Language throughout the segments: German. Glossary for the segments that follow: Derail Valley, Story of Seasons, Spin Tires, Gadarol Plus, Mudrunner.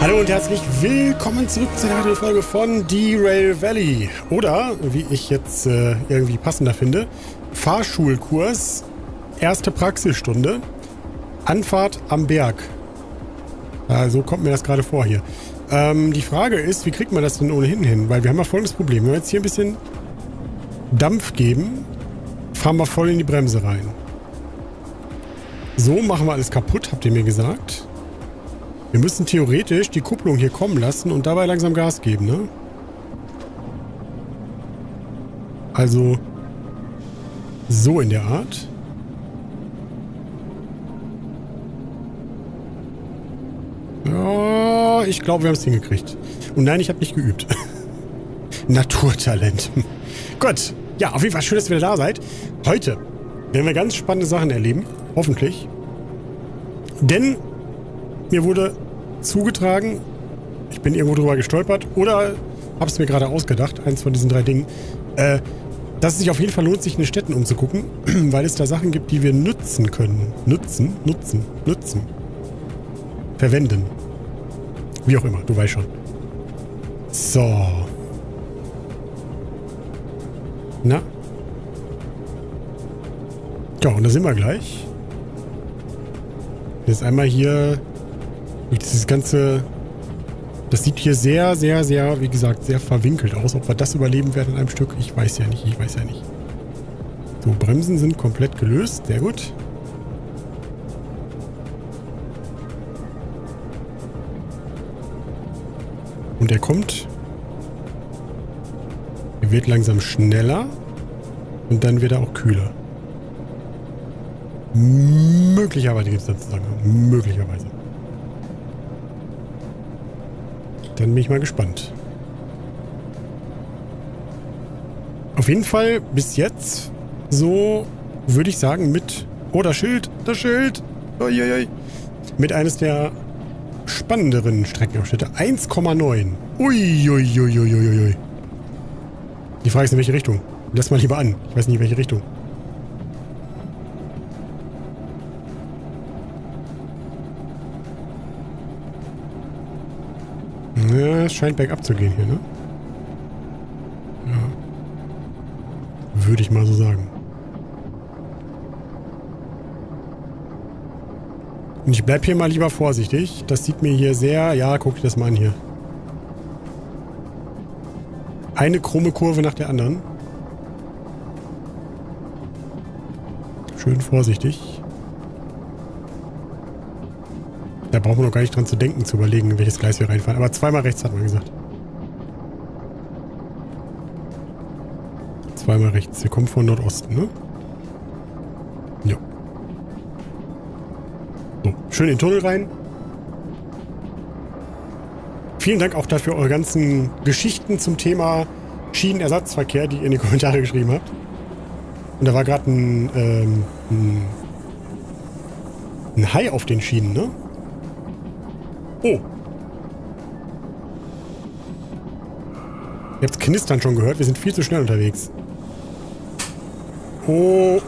Hallo und herzlich willkommen zurück zu einer weiteren Folge von Derail Valley. Oder, wie ich jetzt irgendwie passender finde, Fahrschulkurs, erste Praxisstunde, Anfahrt am Berg. So kommt mir das gerade vor hier. Die Frage ist, wie kriegt man das denn ohnehin hin? Weil wir haben ja folgendes Problem. Wenn wir jetzt hier ein bisschen Dampf geben, fahren wir voll in die Bremse rein. So machen wir alles kaputt, habt ihr mir gesagt. Wir müssen theoretisch die Kupplung hier kommen lassen und dabei langsam Gas geben, ne? Also so in der Art. Ja, ich glaube, wir haben es hingekriegt. Und nein, ich habe nicht geübt. Naturtalent. Gut. Ja, auf jeden Fall schön, dass ihr wieder da seid. Heute werden wir ganz spannende Sachen erleben. Hoffentlich. Denn mir wurde zugetragen, ich bin irgendwo drüber gestolpert oder habe es mir gerade ausgedacht, eins von diesen drei Dingen, dass es sich auf jeden Fall lohnt, sich in den Städten umzugucken, weil es da Sachen gibt, die wir nutzen können. Nutzen. Verwenden. Wie auch immer, du weißt schon. So. Na? Ja, und da sind wir gleich. Jetzt einmal hier dieses ganze... Das sieht hier sehr, sehr, sehr, wie gesagt, sehr verwinkelt aus. Ob wir das überleben werden in einem Stück, ich weiß ja nicht. So, Bremsen sind komplett gelöst. Sehr gut. Und er kommt. Er wird langsam schneller. Und dann wird er auch kühler. Möglicherweise gibt es da Zusammenhang. Möglicherweise. Dann bin ich mal gespannt. Auf jeden Fall bis jetzt so, würde ich sagen, mit... Oh, das Schild! Uiuiui. Mit eines der spannenderen Streckenabschnitte. 1,9. Uiuiuiuiui. Die Frage ist, in welche Richtung? Lass mal lieber an. Ich weiß nicht, in welche Richtung. Ja, es scheint bergab zu gehen hier, ne? Ja. Würde ich mal so sagen. Und ich bleib hier mal lieber vorsichtig. Das sieht mir hier sehr... Ja, guck dir das mal an hier. Eine krumme Kurve nach der anderen. Schön vorsichtig. Da braucht man noch gar nicht dran zu denken, zu überlegen, in welches Gleis wir reinfahren. Aber zweimal rechts hat man gesagt. Zweimal rechts. Wir kommen von Nordosten, ne? Ja. So, schön in den Tunnel rein. Vielen Dank auch dafür eure ganzen Geschichten zum Thema Schienenersatzverkehr, die ihr in die Kommentare geschrieben habt. Und da war gerade ein Hai auf den Schienen, ne? Oh. Ihr habt Knistern schon gehört. Wir sind viel zu schnell unterwegs. Oh.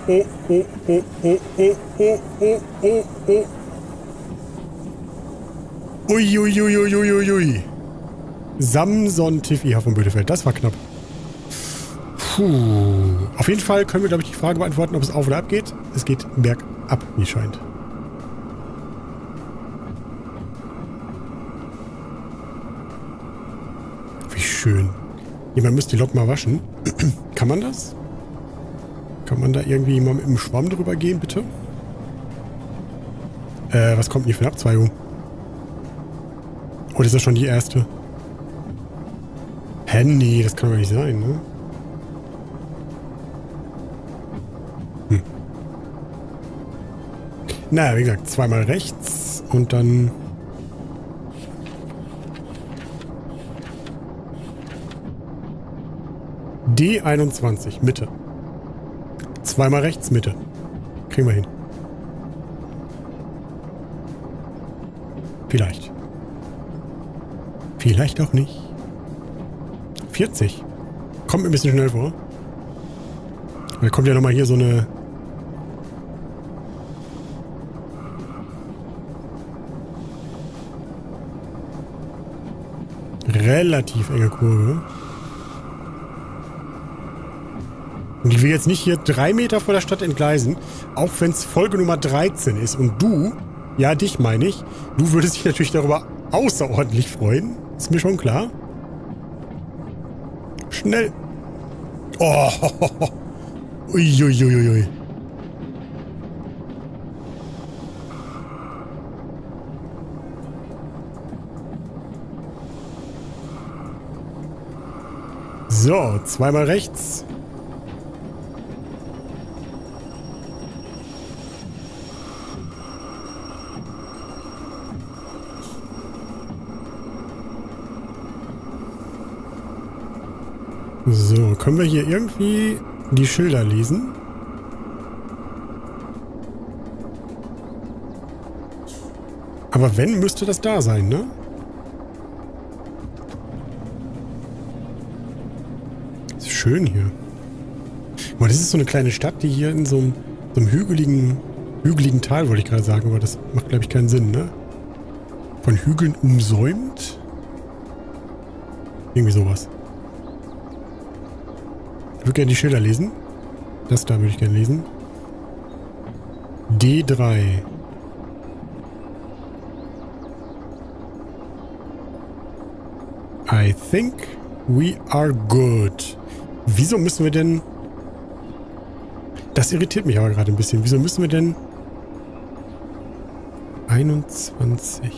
Uiuiuiuiuiui. Samson Tiffy von Bödefeld. Das war knapp. Puh. Auf jeden Fall können wir, glaube ich, die Frage beantworten, ob es auf oder ab geht. Es geht bergab, wie scheint. Schön. Jemand müsste die Lok mal waschen. Kann man das? Kann man da irgendwie jemand mit dem Schwamm drüber gehen, bitte? Was kommt denn hier für eine Abzweigung? Oder ist das schon die erste? Hä, nee, das kann doch nicht sein, ne? Hm. Naja, wie gesagt, zweimal rechts und dann... D21, Mitte. Zweimal rechts, Mitte. Kriegen wir hin. Vielleicht. Vielleicht auch nicht. 40. Kommt mir ein bisschen schnell vor. Da kommt ja nochmal hier so eine... relativ enge Kurve. Und ich will jetzt nicht hier 3 Meter vor der Stadt entgleisen, auch wenn es Folge Nummer 13 ist. Und du, ja dich meine ich, du würdest dich natürlich darüber außerordentlich freuen. Ist mir schon klar. Schnell. Oh. Uiuiuiui. So, zweimal rechts. So, können wir hier irgendwie die Schilder lesen? Aber wenn, müsste das da sein, ne? Ist schön hier. Aber das ist so eine kleine Stadt, die hier in so einem hügeligen Tal, wollte ich gerade sagen, aber das macht, glaube ich, keinen Sinn, ne? Von Hügeln umsäumt? Irgendwie sowas. Ich würde gerne die Schilder lesen. Das da würde ich gerne lesen. D3. I think we are good. Wieso müssen wir denn... Das irritiert mich aber gerade ein bisschen. Wieso müssen wir denn... 21...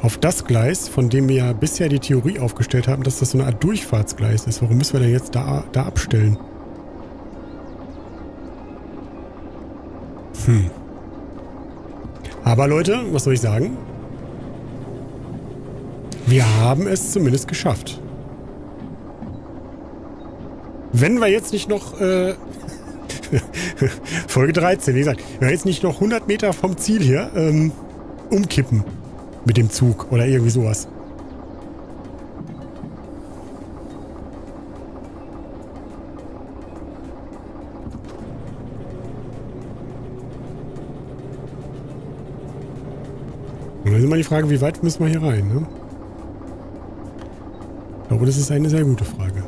Auf das Gleis, von dem wir ja bisher die Theorie aufgestellt haben, dass das so eine Art Durchfahrtsgleis ist. Warum müssen wir denn jetzt da abstellen? Hm. Aber Leute, was soll ich sagen? Wir haben es zumindest geschafft. Wenn wir jetzt nicht noch... Folge 13, wie gesagt. Wenn wir jetzt nicht noch 100 Meter vom Ziel hier umkippen. Mit dem Zug oder irgendwie sowas. Und dann ist immer die Frage, wie weit müssen wir hier rein, ne? Ich glaube, das ist eine sehr gute Frage.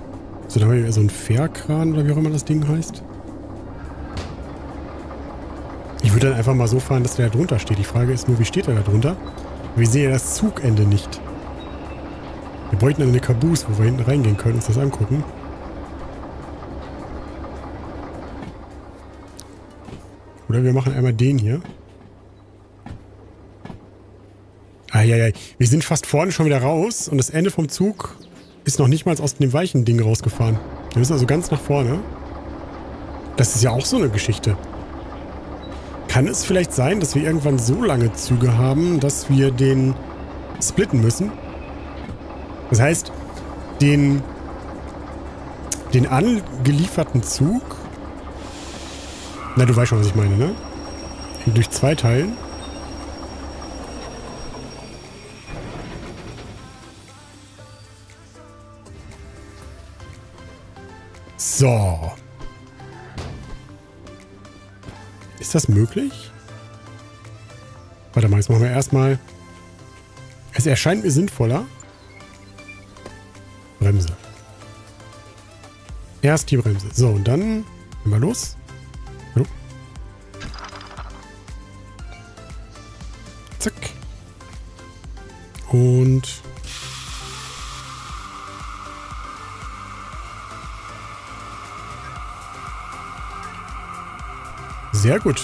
So, da haben wir so einen Fährkran oder wie auch immer das Ding heißt. Ich würde dann einfach mal so fahren, dass der da drunter steht. Die Frage ist nur, wie steht er da drunter? Wir sehen ja das Zugende nicht. Wir bräuchten eine Caboose, wo wir hinten reingehen können, uns das angucken. Oder wir machen einmal den hier. Ah, ja, ja. Wir sind fast vorne schon wieder raus und das Ende vom Zug ist noch nicht mal aus dem weichen Ding rausgefahren. Wir müssen also ganz nach vorne. Das ist ja auch so eine Geschichte. Kann es vielleicht sein, dass wir irgendwann so lange Züge haben, dass wir den splitten müssen? Das heißt, den angelieferten Zug... Na, du weißt schon, was ich meine, ne? Durch 2 teilen. So... Ist das möglich? Warte mal, jetzt machen wir erstmal... Es erscheint mir sinnvoller. Bremse. Erst die Bremse. So, und dann... Gehen wir los. Hallo. Zack. Und... Sehr gut.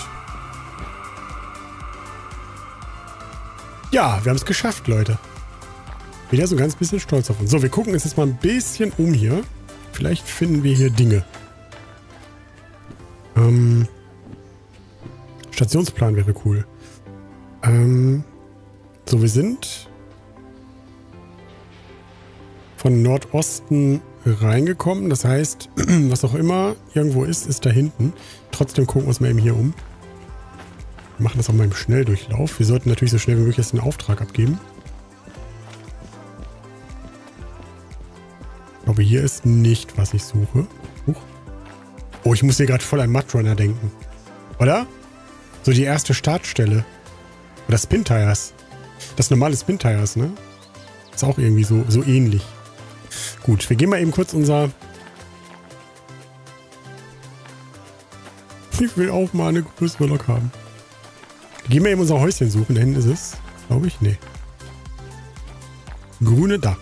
Ja, wir haben es geschafft, Leute. Wieder so ein ganz bisschen stolz auf uns. So, wir gucken uns jetzt mal ein bisschen um hier. Vielleicht finden wir hier Dinge. Stationsplan wäre cool. So, wir sind von Nordosten reingekommen. Das heißt, was auch immer irgendwo ist, ist da hinten. Trotzdem gucken wir uns mal eben hier um. Wir machen das auch mal im Schnelldurchlauf. Wir sollten natürlich so schnell wie möglich jetzt den Auftrag abgeben. Ich glaube, hier ist nicht, was ich suche. Huch. Oh, ich muss hier gerade voll an Mudrunner denken. Oder? So die erste Startstelle. Oder Spin Tires. Das normale Spin Tires, ne? Ist auch irgendwie so ähnlich. Gut, wir gehen mal eben kurz unser... Ich will auch mal eine größere Lok haben. Wir gehen mal eben unser Häuschen suchen. Da hinten ist es, glaube ich. Nee. Grüne da.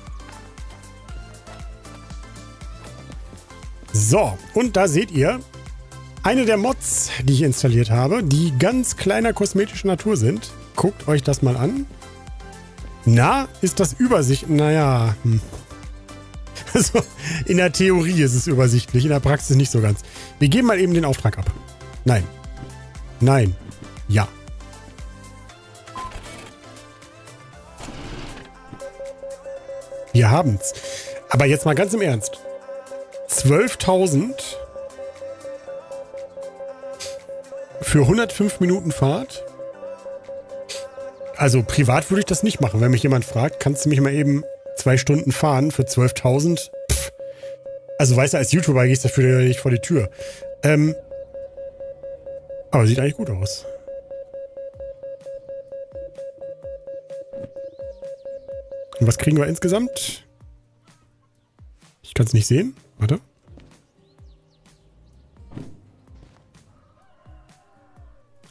So, und da seht ihr eine der Mods, die ich installiert habe, die ganz kleiner kosmetischer Natur sind. Guckt euch das mal an. Na, ist das übersichtlich? Naja, also in der Theorie ist es übersichtlich, in der Praxis nicht so ganz. Wir geben mal eben den Auftrag ab. Nein. Nein. Ja. Wir haben's. Aber jetzt mal ganz im Ernst. 12.000 für 105 Minuten Fahrt. Also privat würde ich das nicht machen. Wenn mich jemand fragt, kannst du mich mal eben 2 Stunden fahren für 12.000? Also weißt du, als YouTuber gehst du dafür nicht vor die Tür. Aber sieht eigentlich gut aus. Und was kriegen wir insgesamt? Ich kann es nicht sehen. Warte.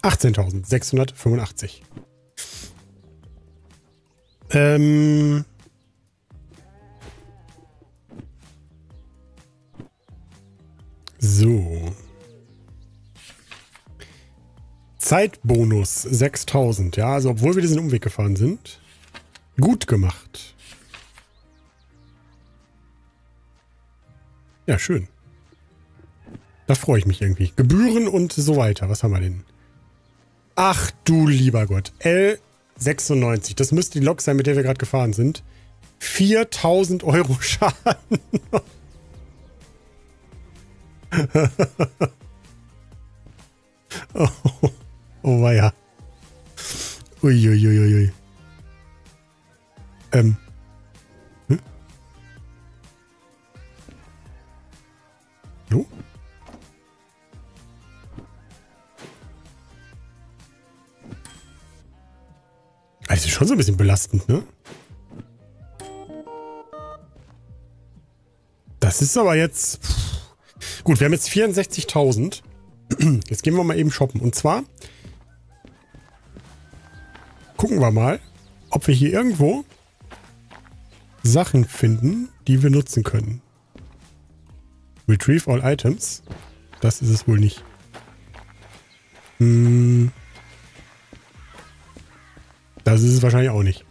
$18.685. So. Zeitbonus 6.000. Ja, also obwohl wir diesen Umweg gefahren sind. Gut gemacht. Ja, schön. Da freue ich mich irgendwie. Gebühren und so weiter. Was haben wir denn? Ach du lieber Gott. L96. Das müsste die Lok sein, mit der wir gerade gefahren sind. 4.000 Euro Schaden. Oh weia. Uiuiuiui. Ui, ui. Hm? Hallo? Also schon so ein bisschen belastend, ne? Das ist aber jetzt... Gut, wir haben jetzt 64.000. Jetzt gehen wir mal eben shoppen. Und zwar gucken wir mal, ob wir hier irgendwo Sachen finden, die wir nutzen können. Retrieve all items. Das ist es wohl nicht. Das ist es wahrscheinlich auch nicht.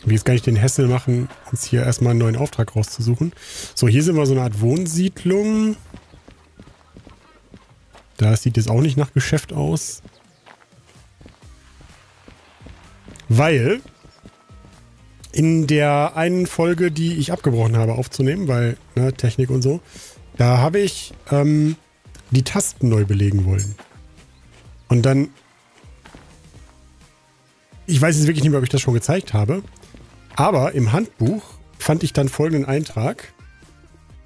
Ich will jetzt gar nicht den Hassel machen, uns hier erstmal einen neuen Auftrag rauszusuchen. So, hier sind wir so eine Art Wohnsiedlung. Das sieht jetzt auch nicht nach Geschäft aus. Weil in der einen Folge, die ich abgebrochen habe aufzunehmen, weil ne, Technik und so, da habe ich die Tasten neu belegen wollen. Und dann... Ich weiß jetzt wirklich nicht mehr, ob ich das schon gezeigt habe. Aber im Handbuch fand ich dann folgenden Eintrag.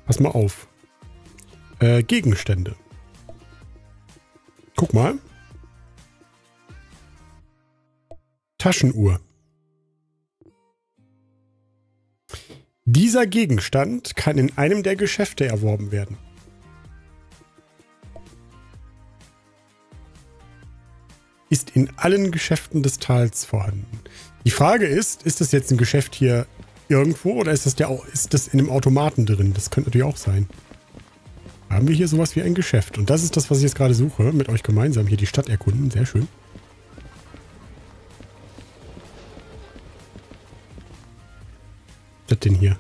Pass mal auf. Gegenstände. Guck mal. Taschenuhr. Dieser Gegenstand kann in einem der Geschäfte erworben werden. Ist in allen Geschäften des Tals vorhanden. Die Frage ist das jetzt ein Geschäft hier irgendwo oder ist das in einem Automaten drin? Das könnte natürlich auch sein. Haben wir hier sowas wie ein Geschäft. Und das ist das, was ich jetzt gerade suche. Mit euch gemeinsam hier die Stadt erkunden. Sehr schön. Was ist das denn hier?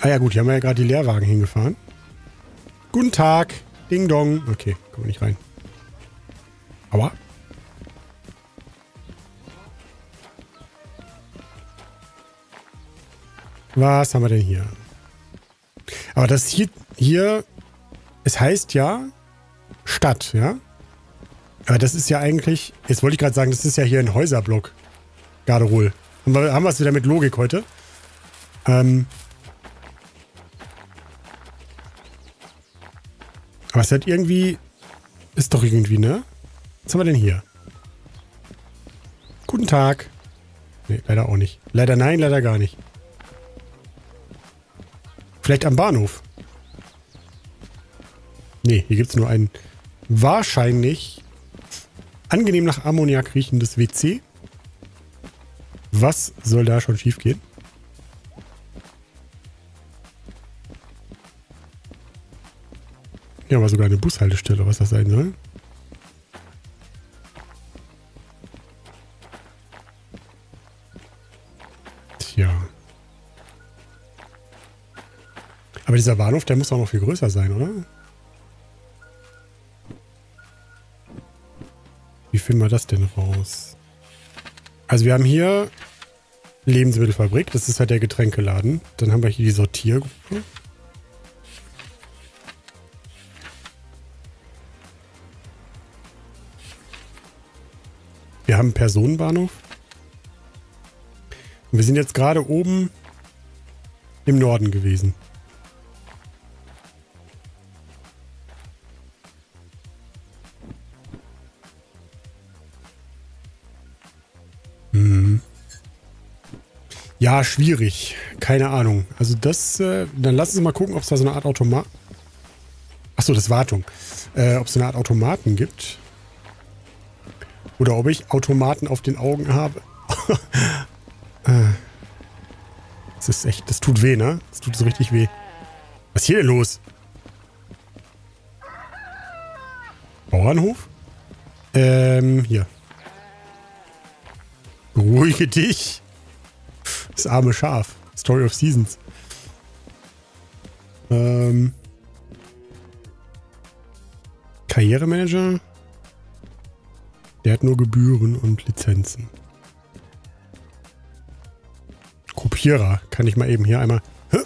Ah ja gut, hier haben wir ja gerade die Leerwagen hingefahren. Guten Tag. Ding dong. Okay, kommen wir nicht rein. Aua. Was haben wir denn hier? Aber das hier, es heißt ja Stadt, ja? Aber das ist ja eigentlich, jetzt wollte ich gerade sagen, das ist ja hier ein Häuserblock. Gadarol. Haben wir es wieder mit Logik heute? Aber es hat irgendwie, ist doch irgendwie, ne? Was haben wir denn hier? Guten Tag. Nee, leider auch nicht. Leider nein, leider gar nicht. Vielleicht am Bahnhof. Nee, hier gibt es nur ein wahrscheinlich angenehm nach Ammoniak riechendes WC. Was soll da schon schief gehen? Ja, aber sogar eine Bushaltestelle, was das sein soll. Tja. Aber dieser Bahnhof, der muss auch noch viel größer sein, oder? Wie finden wir das denn raus? Also wir haben hier Lebensmittelfabrik, das ist halt der Getränkeladen. Dann haben wir hier die Sortiergruppe. Wir haben einen Personenbahnhof. Und wir sind jetzt gerade oben im Norden gewesen. Ja, schwierig. Keine Ahnung. Also das, dann lass uns mal gucken, ob es da so eine Art Automat... Achso, das ist Wartung. Ob es so eine Art Automaten gibt. Oder ob ich Automaten auf den Augen habe. Das ist echt... Das tut weh, ne? Das tut so richtig weh. Was ist hier denn los? Bauernhof? Hier. Beruhige dich. Das arme Schaf. Story of Seasons. Karrieremanager. Der hat nur Gebühren und Lizenzen. Kopierer. Kann ich mal eben hier einmal... Hä?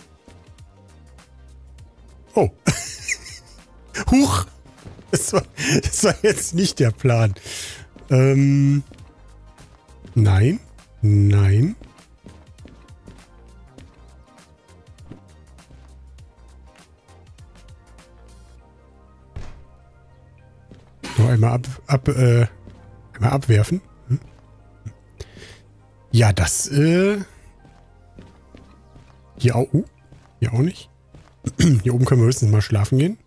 Oh. Huch. Das war jetzt nicht der Plan. Nein. Nein. Einmal einmal abwerfen. Hm? Ja, das, hier auch nicht. Hier oben können wir höchstens mal schlafen gehen.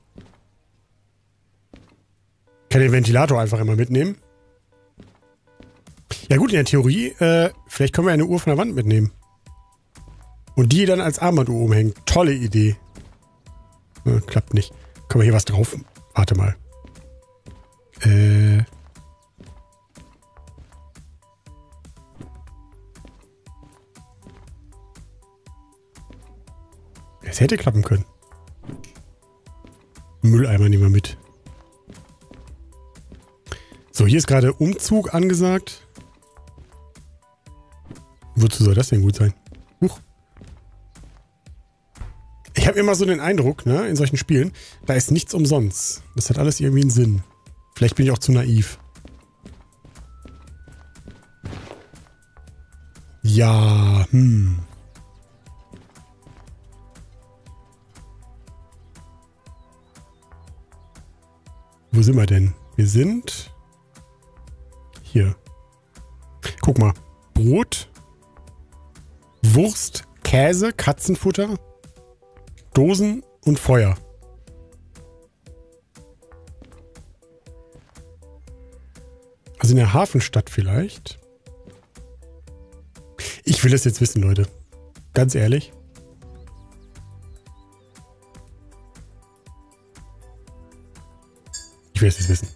Kann den Ventilator einfach immer mitnehmen. Ja gut, in der Theorie, vielleicht können wir eine Uhr von der Wand mitnehmen. Und die dann als Armbanduhr oben hängen. Tolle Idee. Klappt nicht. Können wir hier was drauf? Warte mal. Es hätte klappen können. Mülleimer nehmen wir mit. So, hier ist gerade Umzug angesagt. Wozu soll das denn gut sein? Huch. Ich habe immer so den Eindruck, ne, in solchen Spielen, da ist nichts umsonst. Das hat alles irgendwie einen Sinn. Vielleicht bin ich auch zu naiv. Ja, Wo sind wir denn? Wir sind... Hier. Guck mal. Brot. Wurst. Käse. Katzenfutter. Dosen und Feuer. Also in der Hafenstadt vielleicht. Ich will es jetzt wissen, Leute. Ganz ehrlich. Ich will es jetzt wissen.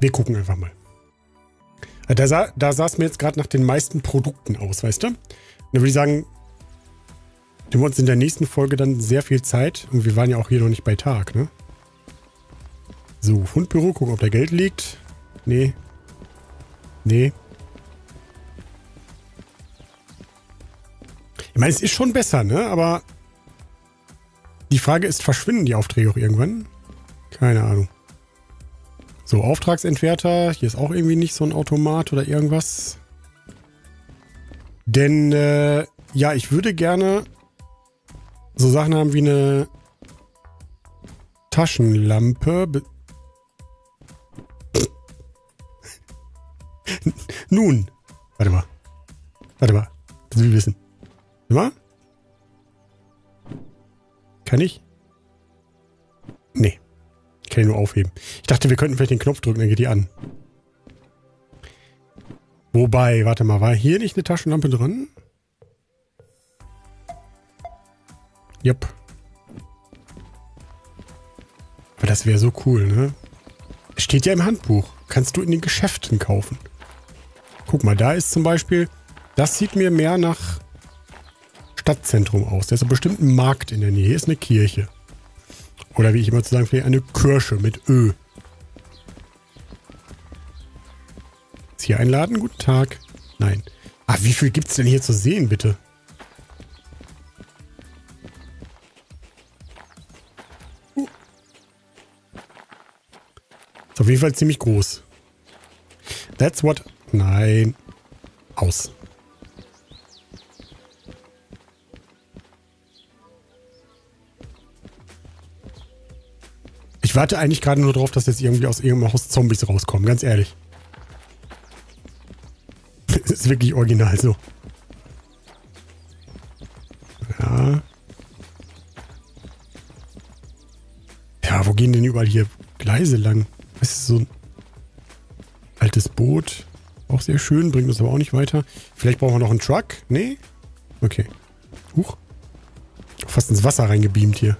Wir gucken einfach mal. Da sah es mir jetzt gerade nach den meisten Produkten aus, weißt du? Dann würde ich sagen... Nehmen wir uns in der nächsten Folge dann sehr viel Zeit. Und wir waren ja auch hier noch nicht bei Tag, ne? So, Fundbüro, gucken, ob da Geld liegt. Nee. Nee. Ich meine, es ist schon besser, ne? Aber die Frage ist, verschwinden die Aufträge auch irgendwann? Keine Ahnung. So, Auftragsentwerter. Hier ist auch irgendwie nicht so ein Automat oder irgendwas. Denn, ja, ich würde gerne... so Sachen haben wie eine Taschenlampe Kann ich? Nee. Ich kann ihn nur aufheben. Ich dachte, wir könnten vielleicht den Knopf drücken, dann geht die an. Wobei, warte mal, war hier nicht eine Taschenlampe drin? Jupp. Aber das wäre so cool, ne? Steht ja im Handbuch. Kannst du in den Geschäften kaufen. Guck mal, da ist zum Beispiel... Das sieht mir mehr nach Stadtzentrum aus. Da ist bestimmt ein Markt in der Nähe. Hier ist eine Kirche. Oder wie ich immer zu sagen pflege, eine Kirsche mit Ö. Ist hier ein Laden? Guten Tag. Nein. Ach, wie viel gibt es denn hier zu sehen, bitte? Ist auf jeden Fall ziemlich groß. That's what... Nein. Aus. Ich warte eigentlich gerade nur drauf, dass jetzt irgendwie aus irgendeinem Haus Zombies rauskommen, ganz ehrlich. Das ist wirklich original so. Ja. Ja, wo gehen denn überall hier Gleise lang? Das ist so ein altes Boot. Auch sehr schön, bringt uns aber auch nicht weiter. Vielleicht brauchen wir noch einen Truck? Nee? Okay. Huch. Fast ins Wasser reingebeamt hier.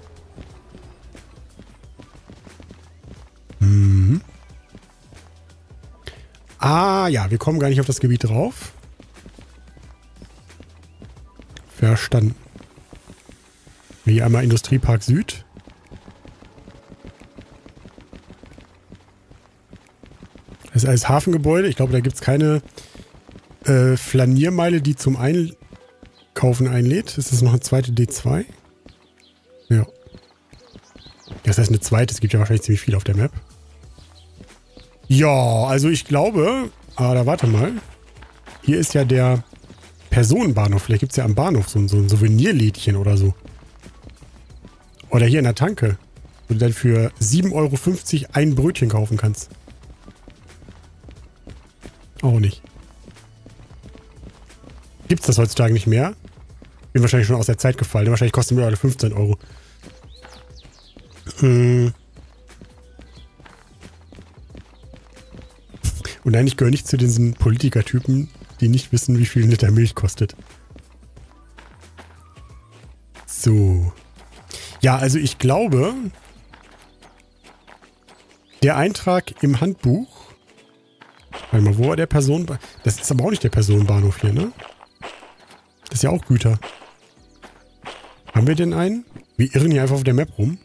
Mhm. Ah ja, wir kommen gar nicht auf das Gebiet drauf. Verstanden. Wie einmal Industriepark Süd. Das ist alles Hafengebäude. Ich glaube, da gibt es keine Flaniermeile, die zum Einkaufen einlädt. Ist das noch eine zweite D2? Ja. Das heißt eine zweite. Es gibt ja wahrscheinlich ziemlich viel auf der Map. Ja, also ich glaube... Ah, da warte mal. Hier ist ja der Personenbahnhof. Vielleicht gibt es ja am Bahnhof so ein Souvenirlädchen oder so. Oder hier in der Tanke. Wo du dann für 7,50 Euro ein Brötchen kaufen kannst. Auch nicht. Gibt's das heutzutage nicht mehr? Bin wahrscheinlich schon aus der Zeit gefallen. Wahrscheinlich kosten wir alle 15 Euro. Und nein, ich gehöre nicht zu diesen Politikertypen, die nicht wissen, wie viel ein Liter Milch kostet. So. Ja, also ich glaube, der Eintrag im Handbuch. Warte mal, wo war der Personenbahnhof? Das ist aber auch nicht der Personenbahnhof hier, ne? Das ist ja auch Güter. Haben wir denn einen? Wir irren hier einfach auf der Map rum.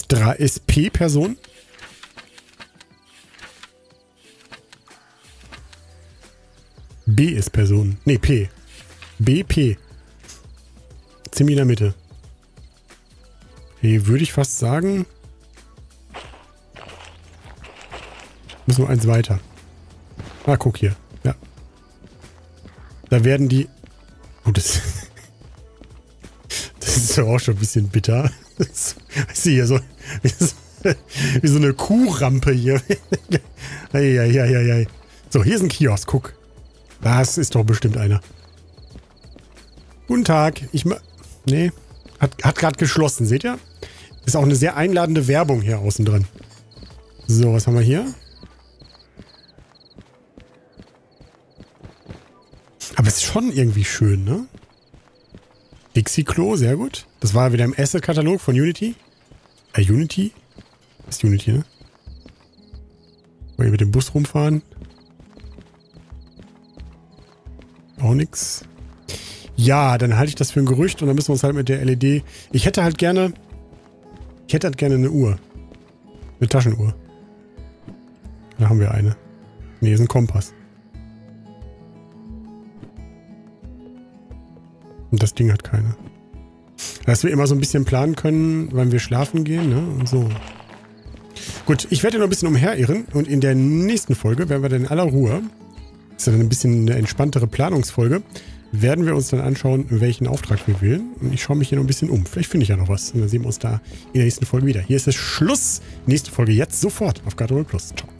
Ist P Person? B ist Person. Ne, P. B, P. Ziemlich in der Mitte. Hier würde ich fast sagen... Müssen wir eins weiter. Ah, guck hier. Ja. Da werden die... Oh, das ist ja auch schon ein bisschen bitter. Weißt du, hier so... Wie so eine Kuhrampe hier. Eieieiei. So, hier ist ein Kiosk. Guck. Das ist doch bestimmt einer. Guten Tag. Nee. Hat gerade geschlossen. Seht ihr? Ist auch eine sehr einladende Werbung hier außen dran. So, was haben wir hier? Aber es ist schon irgendwie schön, ne? Dixie-Klo, sehr gut. Das war wieder im Asset-Katalog von Unity. Unity? Ist Unity, ne? Wollen wir mit dem Bus rumfahren? Auch nix. Ja, dann halte ich das für ein Gerücht und dann müssen wir uns halt mit der LED... Ich hätte halt gerne eine Uhr. Eine Taschenuhr. Da haben wir eine. Ne, ist ein Kompass. Und das Ding hat keine. Dass wir immer so ein bisschen planen können, wann wir schlafen gehen, ne? Und so. Gut, ich werde noch ein bisschen umherirren. Und in der nächsten Folge werden wir dann in aller Ruhe, das ist ja dann ein bisschen eine entspanntere Planungsfolge, werden wir uns dann anschauen, welchen Auftrag wir wählen. Und ich schaue mich hier noch ein bisschen um. Vielleicht finde ich ja noch was. Und dann sehen wir uns da in der nächsten Folge wieder. Hier ist es Schluss. Nächste Folge jetzt sofort auf Gadarol Plus. Ciao.